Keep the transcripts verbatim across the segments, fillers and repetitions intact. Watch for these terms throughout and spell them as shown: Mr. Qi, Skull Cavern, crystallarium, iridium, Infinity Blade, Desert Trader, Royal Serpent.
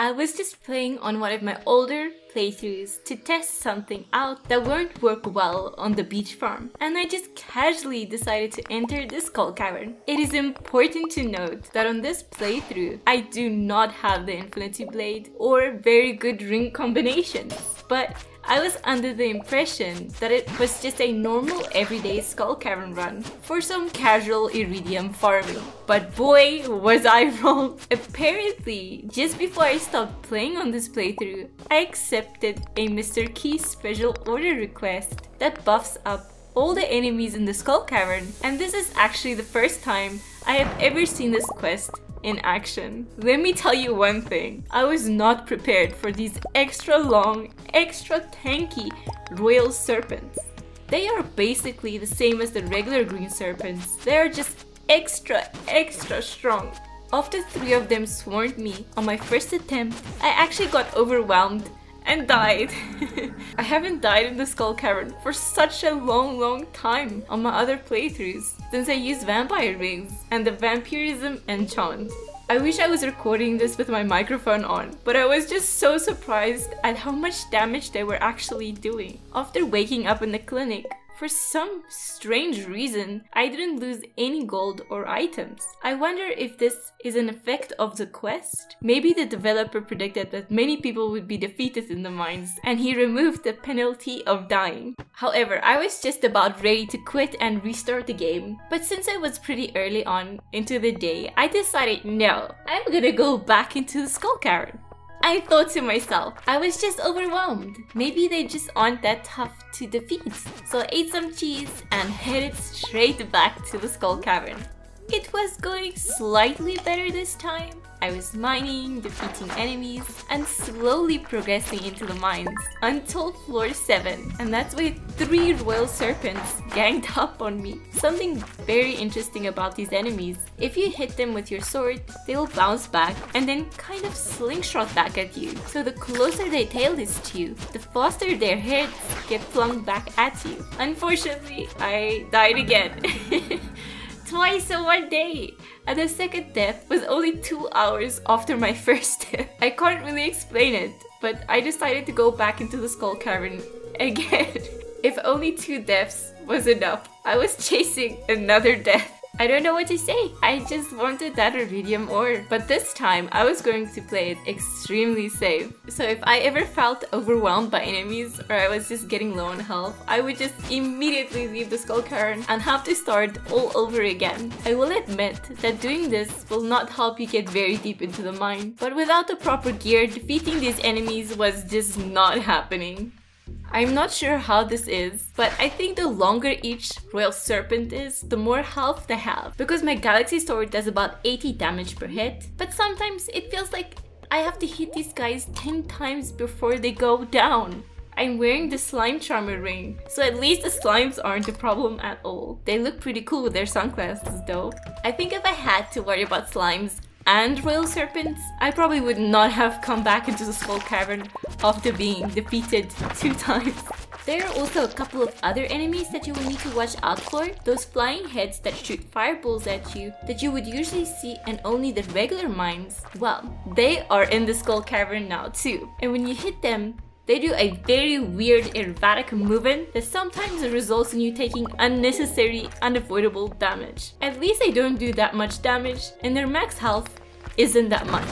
I was just playing on one of my older playthroughs to test something out that won't work well on the beach farm, and I just casually decided to enter the Skull Cavern. It is important to note that on this playthrough, I do not have the Infinity Blade or very good ring combinations, but I was under the impression that it was just a normal everyday Skull Cavern run for some casual iridium farming. But boy, was I wrong! Apparently, just before I stopped playing on this playthrough, I accepted a Mister Qi special order request that buffs up all the enemies in the Skull Cavern, and this is actually the first time I have ever seen this quest in action. Let me tell you one thing, I was not prepared for these extra long, extra tanky Royal Serpents. They are basically the same as the regular green serpents, they are just extra, extra strong. After three of them swarmed me on my first attempt, I actually got overwhelmed and died. I haven't died in the Skull Cavern for such a long, long time on my other playthroughs since I used vampire rings and the vampirism enchant. I wish I was recording this with my microphone on, but I was just so surprised at how much damage they were actually doing. After waking up in the clinic, for some strange reason, I didn't lose any gold or items. I wonder if this is an effect of the quest? Maybe the developer predicted that many people would be defeated in the mines, and he removed the penalty of dying. However, I was just about ready to quit and restart the game, but since I was pretty early on into the day, I decided no. I'm gonna go back into the Skull Cavern. I thought to myself, I was just overwhelmed. Maybe they just aren't that tough to defeat. So I ate some cheese and headed straight back to the Skull Cavern. It was going slightly better this time. I was mining, defeating enemies, and slowly progressing into the mines until floor seven, and that's where three Royal Serpents ganged up on me. Something very interesting about these enemies, if you hit them with your sword, they will bounce back and then kind of slingshot back at you. So the closer their tail is to you, the faster their heads get flung back at you. Unfortunately, I died again. Twice in one day, and the second death was only two hours after my first death. I can't really explain it, but I decided to go back into the Skull Cavern again. If only two deaths was enough, I was chasing another death. I don't know what to say, I just wanted that iridium ore. But this time, I was going to play it extremely safe. So if I ever felt overwhelmed by enemies or I was just getting low on health, I would just immediately leave the Skull Cavern and have to start all over again. I will admit that doing this will not help you get very deep into the mine, but without the proper gear, defeating these enemies was just not happening. I'm not sure how this is, but I think the longer each Royal Serpent is, the more health they have, because my Galaxy Sword does about eighty damage per hit, but sometimes it feels like I have to hit these guys ten times before they go down. I'm wearing the Slime Charmer ring, so at least the slimes aren't a problem at all. They look pretty cool with their sunglasses though. I think if I had to worry about slimes and Royal Serpents, I probably would not have come back into the Skull Cavern after being defeated two times. There are also a couple of other enemies that you will need to watch out for. Those flying heads that shoot fireballs at you that you would usually see in only the regular mines, well, they are in the Skull Cavern now too. And when you hit them, they do a very weird erratic movement that sometimes results in you taking unnecessary, unavoidable damage. At least they don't do that much damage and their max health isn't that much.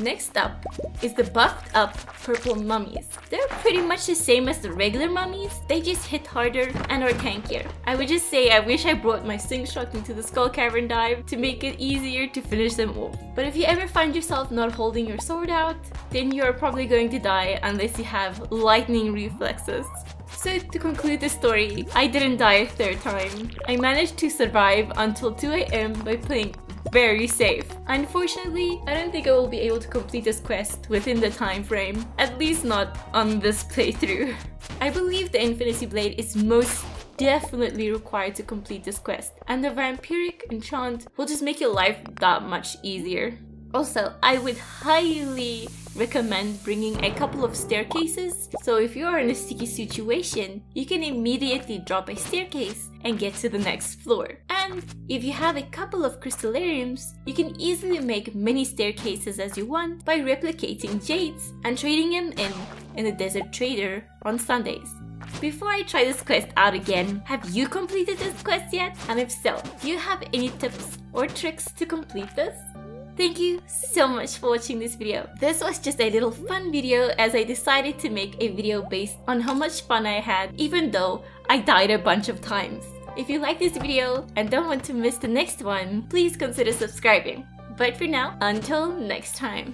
Next up is the buffed up purple mummies. They're pretty much the same as the regular mummies, they just hit harder and are tankier. I would just say I wish I brought my slingshot into the Skull Cavern dive to make it easier to finish them off. But if you ever find yourself not holding your sword out, then you're probably going to die unless you have lightning reflexes. So to conclude the story, I didn't die a third time. I managed to survive until two A M by playing very safe. Unfortunately, I don't think I will be able to complete this quest within the time frame, at least not on this playthrough. I believe the Infinity Blade is most definitely required to complete this quest, and the vampiric enchant will just make your life that much easier. Also, I would highly recommend bringing a couple of staircases, so if you're in a sticky situation, you can immediately drop a staircase and get to the next floor. And if you have a couple of crystallariums, you can easily make many staircases as you want by replicating jades and trading them in in the Desert Trader on Sundays. Before I try this quest out again, have you completed this quest yet? And if so, do you have any tips or tricks to complete this? Thank you so much for watching this video. This was just a little fun video as I decided to make a video based on how much fun I had, even though I died a bunch of times. If you like this video and don't want to miss the next one, please consider subscribing. But for now, until next time.